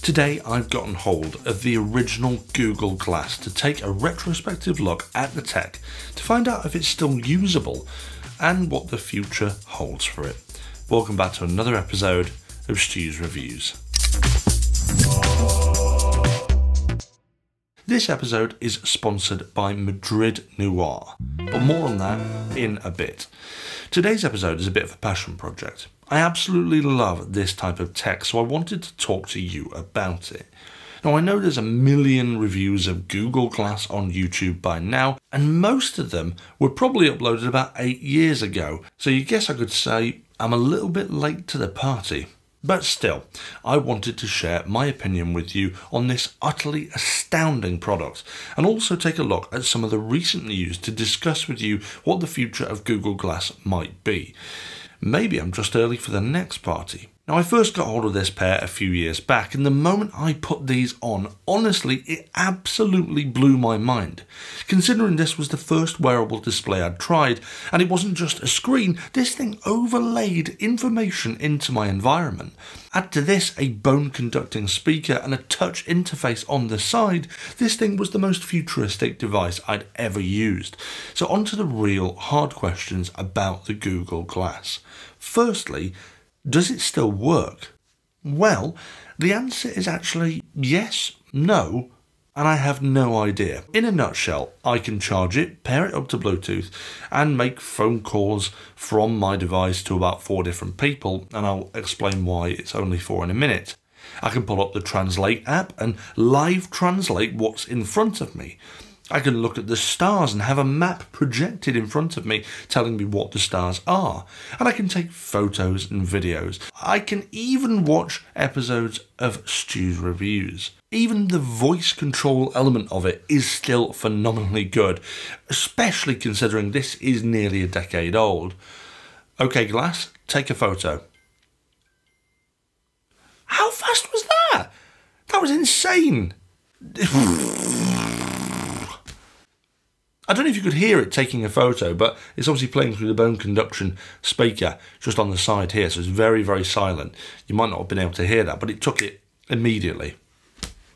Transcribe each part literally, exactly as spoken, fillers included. Today I've gotten hold of the original Google Glass to take a retrospective look at the tech to find out if it's still usable and what the future holds for it. Welcome back to another episode of Stu's Reviews. This episode is sponsored by Madrid Noir, but more on that in a bit. Today's episode is a bit of a passion project. I absolutely love this type of tech, so I wanted to talk to you about it. Now, I know there's a million reviews of Google Glass on YouTube by now, and most of them were probably uploaded about eight years ago, so you guess I could say I'm a little bit late to the party. But still, I wanted to share my opinion with you on this utterly astounding product and also take a look at some of the recent news to discuss with you what the future of Google Glass might be. Maybe I'm just early for the next party. Now, I first got hold of this pair a few years back, and the moment I put these on, honestly, it absolutely blew my mind. Considering this was the first wearable display I'd tried, and it wasn't just a screen, this thing overlaid information into my environment. Add to this a bone-conducting speaker and a touch interface on the side, this thing was the most futuristic device I'd ever used. So onto the real hard questions about the Google Glass. Firstly, does it still work? Well, the answer is actually yes, no, and I have no idea. In a nutshell, I can charge it, pair it up to Bluetooth, and make phone calls from my device to about four different people, and I'll explain why it's only four in a minute. I can pull up the Translate app and live translate what's in front of me. I can look at the stars and have a map projected in front of me telling me what the stars are. And I can take photos and videos. I can even watch episodes of Stu's Reviews. Even the voice control element of it is still phenomenally good, especially considering this is nearly a decade old. Okay, Glass, take a photo. How fast was that? That was insane. I don't know if you could hear it taking a photo, but it's obviously playing through the bone conduction speaker just on the side here, so it's very, very silent. You might not have been able to hear that, but it took it immediately.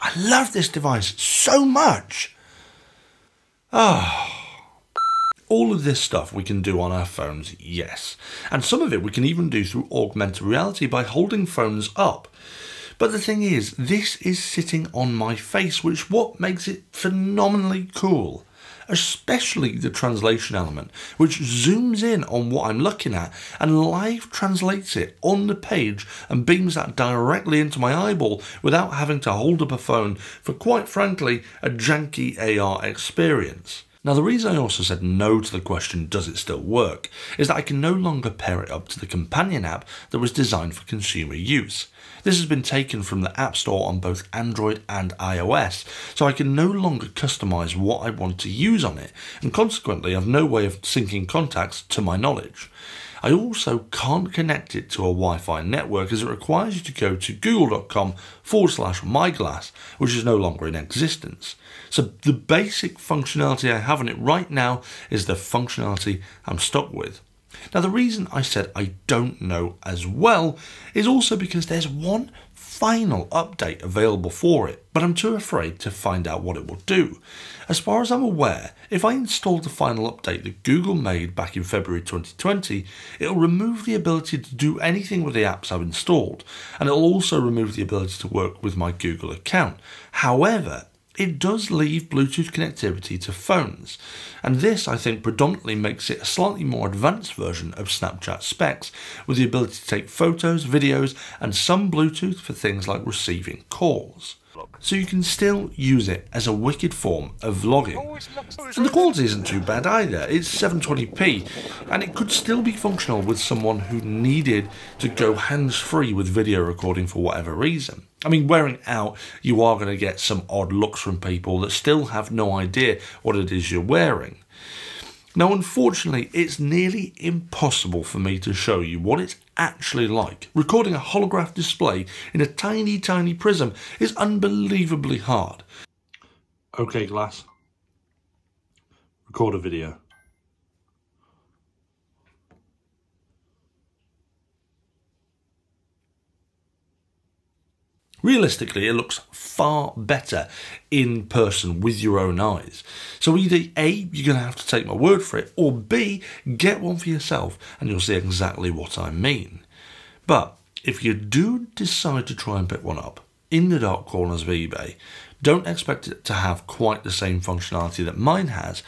I love this device so much. Oh. All of this stuff we can do on our phones, yes. And some of it we can even do through augmented reality by holding phones up. But the thing is, this is sitting on my face, which is what makes it phenomenally cool. Especially the translation element, which zooms in on what I'm looking at and live translates it on the page and beams that directly into my eyeball without having to hold up a phone for, quite frankly, a janky A R experience. Now, the reason I also said no to the question, does it still work, is that I can no longer pair it up to the companion app that was designed for consumer use. This has been taken from the App Store on both Android and iOS, so I can no longer customize what I want to use on it, and consequently I've no way of syncing contacts to my knowledge. I also can't connect it to a Wi-Fi network as it requires you to go to google.com forward slash myglass, which is no longer in existence. So the basic functionality I have on it right now is the functionality I'm stuck with. Now, the reason I said I don't know as well is also because there's one final update available for it, but I'm too afraid to find out what it will do. As far as I'm aware, if I install the final update that Google made back in February twenty twenty, it'll remove the ability to do anything with the apps I've installed, and it'll also remove the ability to work with my Google account. However, it does leave Bluetooth connectivity to phones, and this, I think, predominantly makes it a slightly more advanced version of Snapchat specs, with the ability to take photos, videos, and some Bluetooth for things like receiving calls. So you can still use it as a wicked form of vlogging. And the quality isn't too bad either, it's seven twenty p, and it could still be functional with someone who needed to go hands-free with video recording for whatever reason. I mean, wearing it out, you are going to get some odd looks from people that still have no idea what it is you're wearing. Now, unfortunately, it's nearly impossible for me to show you what it's actually like. Recording a holograph display in a tiny, tiny prism is unbelievably hard. Okay, Glass. Record a video. Realistically, it looks far better in person with your own eyes. So either A, you're going to have to take my word for it, or B, get one for yourself and you'll see exactly what I mean. But if you do decide to try and pick one up in the dark corners of eBay, don't expect it to have quite the same functionality that mine has,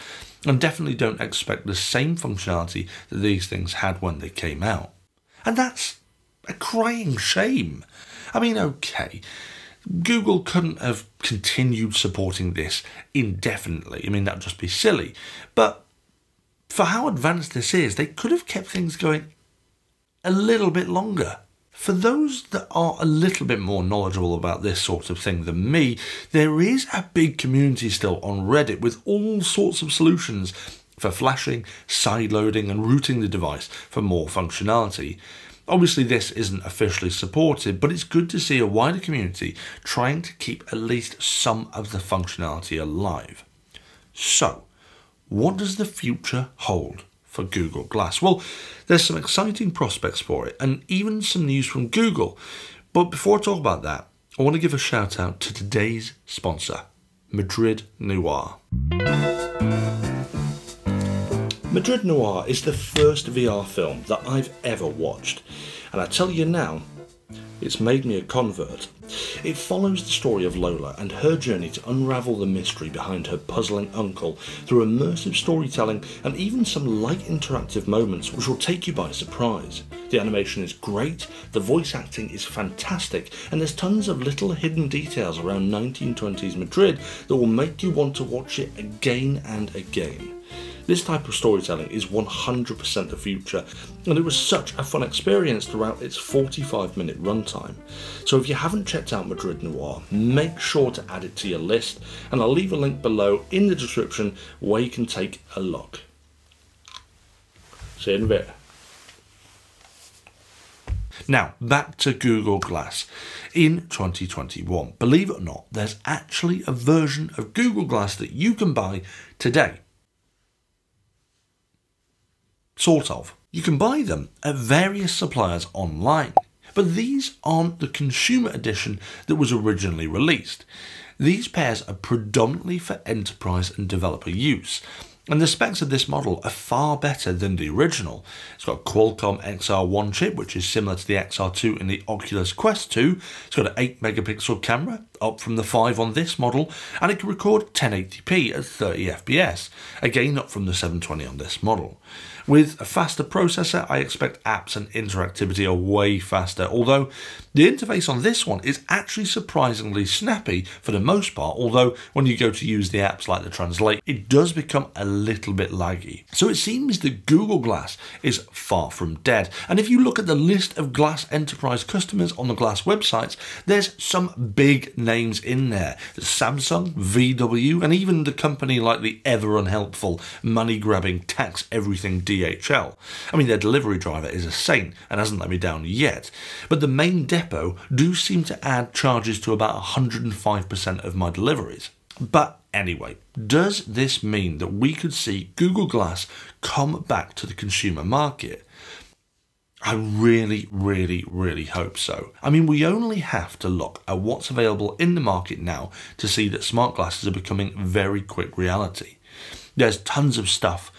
and definitely don't expect the same functionality that these things had when they came out. And that's a crying shame. I mean, okay, Google couldn't have continued supporting this indefinitely. I mean, that'd just be silly. But for how advanced this is, they could have kept things going a little bit longer. For those that are a little bit more knowledgeable about this sort of thing than me, there is a big community still on Reddit with all sorts of solutions for flashing, sideloading, and routing the device for more functionality. Obviously, this isn't officially supported, but it's good to see a wider community trying to keep at least some of the functionality alive. So, what does the future hold for Google Glass? Well, there's some exciting prospects for it, and even some news from Google. But before I talk about that, I want to give a shout out to today's sponsor, Madrid Noir. Madrid Noir is the first V R film that I've ever watched, and I tell you now, it's made me a convert. It follows the story of Lola and her journey to unravel the mystery behind her puzzling uncle through immersive storytelling and even some light interactive moments which will take you by surprise. The animation is great, the voice acting is fantastic, and there's tons of little hidden details around nineteen twenties Madrid that will make you want to watch it again and again. This type of storytelling is one hundred percent the future, and it was such a fun experience throughout its forty-five minute runtime. So if you haven't checked out Madrid Noir, make sure to add it to your list, and I'll leave a link below in the description where you can take a look. See you in a bit. Now, back to Google Glass. In twenty twenty-one, believe it or not, there's actually a version of Google Glass that you can buy today. Sort of. You can buy them at various suppliers online, but these aren't the consumer edition that was originally released. These pairs are predominantly for enterprise and developer use, and the specs of this model are far better than the original. It's got a Qualcomm X R one chip, which is similar to the X R two in the Oculus Quest two. It's got an eight megapixel camera, up from the five on this model, and it can record ten eighty p at thirty F P S, again up from the seven twenty on this model. With a faster processor, I expect apps and interactivity are way faster, although the interface on this one is actually surprisingly snappy for the most part, although when you go to use the apps like the Translate, it does become a little bit laggy. So it seems that Google Glass is far from dead, and if you look at the list of Glass enterprise customers on the Glass websites, there's some big names in there. Samsung, V W, and even the company like the ever unhelpful, money-grabbing, tax-everything D H L. I mean, their delivery driver is a saint and hasn't let me down yet, but the main depot do seem to add charges to about one hundred five percent of my deliveries. But anyway, does this mean that we could see Google Glass come back to the consumer market? I really, really, really hope so. I mean, we only have to look at what's available in the market now to see that smart glasses are becoming very quick reality. There's tons of stuff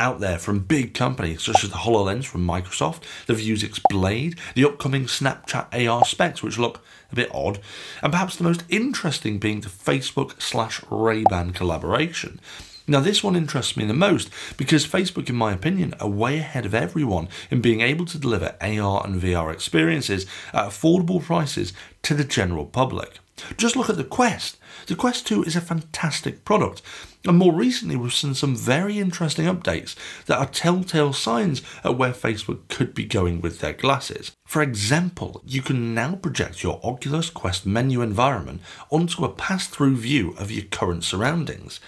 out there from big companies such as the HoloLens from Microsoft, the Vuzix Blade, the upcoming Snapchat A R specs, which look a bit odd, and perhaps the most interesting being the Facebook slash Ray-Ban collaboration. Now, this one interests me the most because Facebook, in my opinion, are way ahead of everyone in being able to deliver A R and V R experiences at affordable prices to the general public. Just look at the Quest. The Quest two is a fantastic product, and more recently we've seen some very interesting updates that are telltale signs of where Facebook could be going with their glasses. For example, you can now project your Oculus Quest menu environment onto a pass-through view of your current surroundings.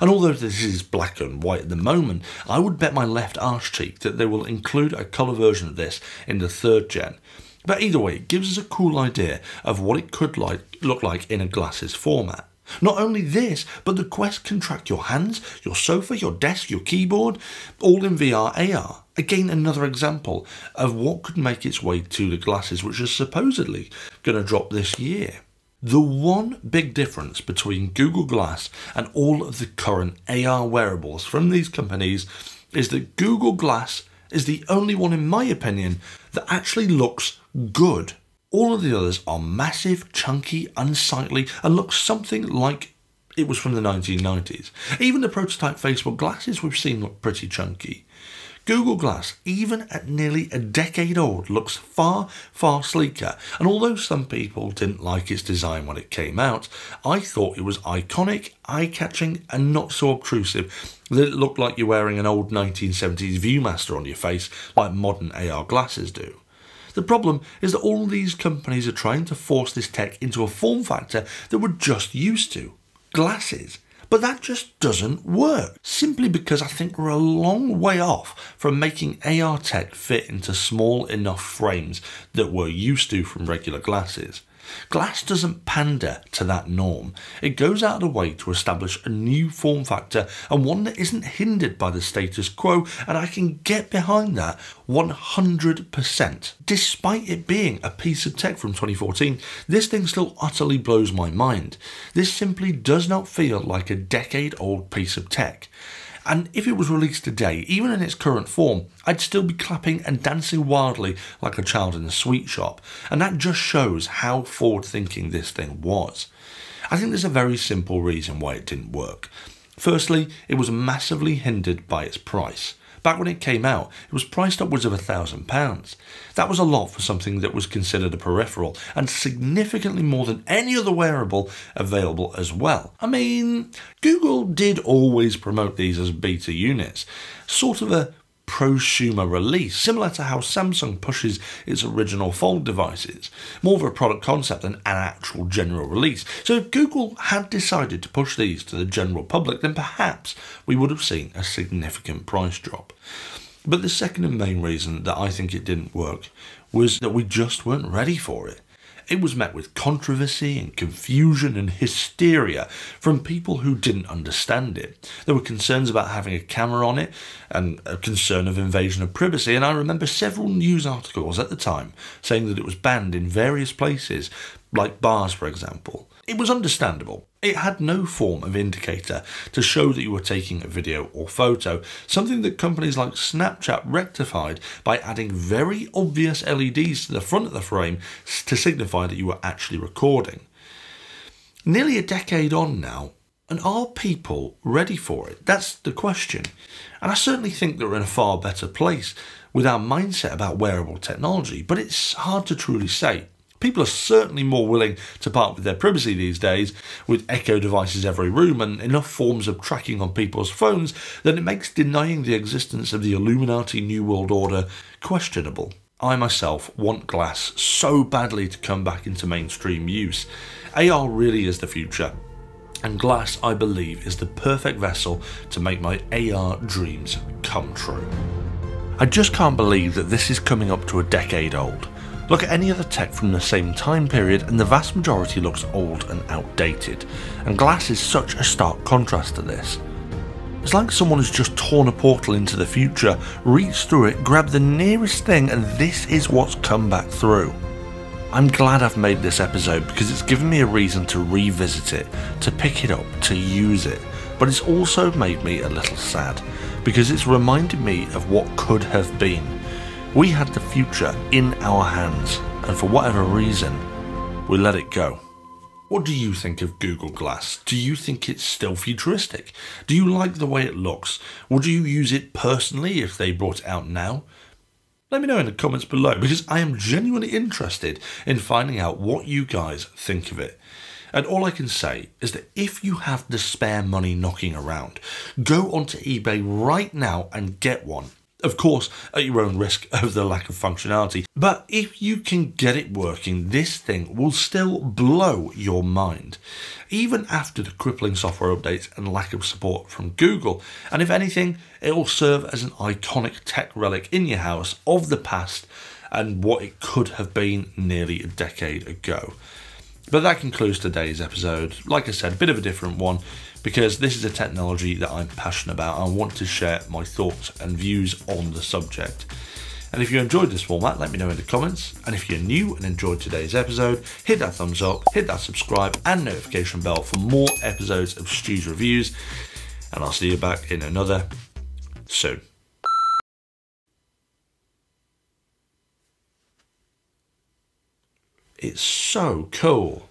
And although this is black and white at the moment, I would bet my left arse cheek that they will include a colour version of this in the third gen. But either way, it gives us a cool idea of what it could like, look like in a glasses format. Not only this, but the Quest can track your hands, your sofa, your desk, your keyboard, all in V R A R. Again, another example of what could make its way to the glasses, which are supposedly going to drop this year. The one big difference between Google Glass and all of the current A R wearables from these companies is that Google Glass is the only one, in my opinion, that actually looks good. All of the others are massive, chunky, unsightly, and look something like it was from the nineteen nineties. Even the prototype Facebook glasses we've seen look pretty chunky. Google Glass, even at nearly a decade old, looks far, far sleeker. And although some people didn't like its design when it came out, I thought it was iconic, eye-catching, and not so obtrusive that it looked like you're wearing an old nineteen seventies Viewmaster on your face, like modern A R glasses do. The problem is that all these companies are trying to force this tech into a form factor that we're just used to, glasses. But that just doesn't work, simply because I think we're a long way off from making A R tech fit into small enough frames that we're used to from regular glasses. Glass doesn't pander to that norm. It goes out of the way to establish a new form factor and one that isn't hindered by the status quo, and I can get behind that one hundred percent. Despite it being a piece of tech from twenty fourteen, this thing still utterly blows my mind. This simply does not feel like a decade-old piece of tech. And if it was released today, even in its current form, I'd still be clapping and dancing wildly like a child in a sweet shop. And that just shows how forward-thinking this thing was. I think there's a very simple reason why it didn't work. Firstly, it was massively hindered by its price. Back when it came out, it was priced upwards of one thousand pounds. That was a lot for something that was considered a peripheral, and significantly more than any other wearable available as well. I mean, Google did always promote these as beta units, sort of a prosumer release, similar to how Samsung pushes its original fold devices. More of a product concept than an actual general release. So if Google had decided to push these to the general public, then perhaps we would have seen a significant price drop. But the second and main reason that I think it didn't work was that we just weren't ready for it. It was met with controversy and confusion and hysteria from people who didn't understand it. There were concerns about having a camera on it and a concern of invasion of privacy, and I remember several news articles at the time saying that it was banned in various places, like bars, for example. It was understandable. It had no form of indicator to show that you were taking a video or photo, something that companies like Snapchat rectified by adding very obvious L E Ds to the front of the frame to signify that you were actually recording. Nearly a decade on now, and are people ready for it? That's the question. And I certainly think that we're in a far better place with our mindset about wearable technology, but it's hard to truly say. People are certainly more willing to part with their privacy these days, with echo devices every room and enough forms of tracking on people's phones that it makes denying the existence of the Illuminati New World Order questionable. I myself want glass so badly to come back into mainstream use. A R really is the future, and glass, I believe, is the perfect vessel to make my A R dreams come true. I just can't believe that this is coming up to a decade old. Look at any other tech from the same time period and the vast majority looks old and outdated, and glass is such a stark contrast to this. It's like someone has just torn a portal into the future, reached through it, grabbed the nearest thing, and this is what's come back through. I'm glad I've made this episode because it's given me a reason to revisit it, to pick it up, to use it, but it's also made me a little sad because it's reminded me of what could have been. We had the future in our hands, and for whatever reason, we let it go. What do you think of Google Glass? Do you think it's still futuristic? Do you like the way it looks? Would you use it personally if they brought it out now? Let me know in the comments below, because I am genuinely interested in finding out what you guys think of it. And all I can say is that if you have the spare money knocking around, go onto eBay right now and get one. Of course, at your own risk of the lack of functionality. But if you can get it working, this thing will still blow your mind, even after the crippling software updates and lack of support from Google. And if anything, it will serve as an iconic tech relic in your house of the past and what it could have been nearly a decade ago. But that concludes today's episode. Like I said, a bit of a different one, because this is a technology that I'm passionate about. I want to share my thoughts and views on the subject. And if you enjoyed this format, let me know in the comments. And if you're new and enjoyed today's episode, hit that thumbs up, hit that subscribe and notification bell for more episodes of Stu's Reviews. And I'll see you back in another soon. It's so cool.